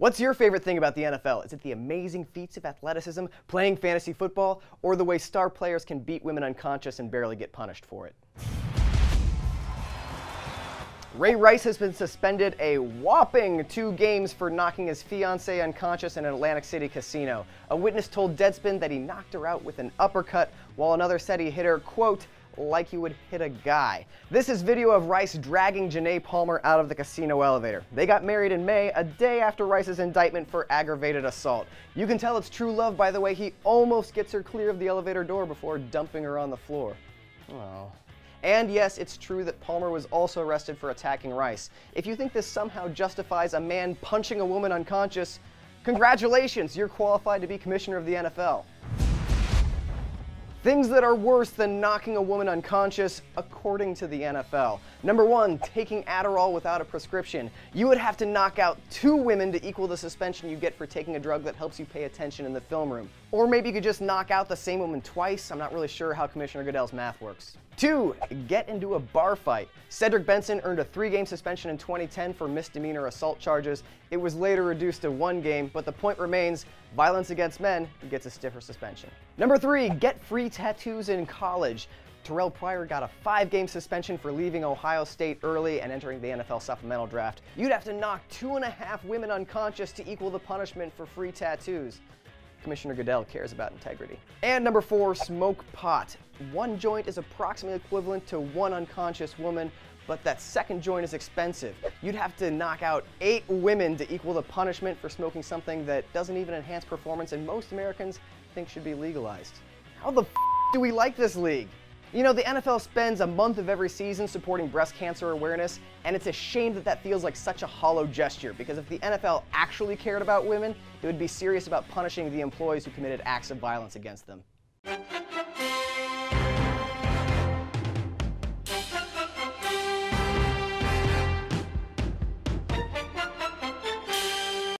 What's your favorite thing about the NFL? Is it the amazing feats of athleticism, playing fantasy football, or the way star players can beat women unconscious and barely get punished for it? Ray Rice has been suspended a whopping 2 games for knocking his fiancée unconscious in an Atlantic City casino. A witness told Deadspin that he knocked her out with an uppercut, while another said he hit her, quote, like you would hit a guy. This is video of Rice dragging Janay Palmer out of the casino elevator. They got married in May, a day after Rice's indictment for aggravated assault. You can tell it's true love by the way he almost gets her clear of the elevator door before dumping her on the floor. Oh. And yes, it's true that Palmer was also arrested for attacking Rice. If you think this somehow justifies a man punching a woman unconscious, congratulations, you're qualified to be commissioner of the NFL. Things that are worse than knocking a woman unconscious, according to the NFL. Number 1, taking Adderall without a prescription. You would have to knock out 2 women to equal the suspension you get for taking a drug that helps you pay attention in the film room. Or maybe you could just knock out the same woman twice. I'm not really sure how Commissioner Goodell's math works. 2, get into a bar fight. Cedric Benson earned a 3-game suspension in 2010 for misdemeanor assault charges. It was later reduced to 1 game, but the point remains, violence against men gets a stiffer suspension. Number 3, get free tattoos in college. Terrelle Pryor got a 5-game suspension for leaving Ohio State early and entering the NFL supplemental draft. You'd have to knock 2.5 women unconscious to equal the punishment for free tattoos. Commissioner Goodell cares about integrity. And number 4, smoke pot. 1 joint is approximately equivalent to 1 unconscious woman, but that 2nd joint is expensive. You'd have to knock out 8 women to equal the punishment for smoking something that doesn't even enhance performance and most Americans think should be legalized. How the f do we like this league? You know, the NFL spends a month of every season supporting breast cancer awareness, and it's a shame that that feels like such a hollow gesture, because if the NFL actually cared about women, it would be serious about punishing the employees who committed acts of violence against them.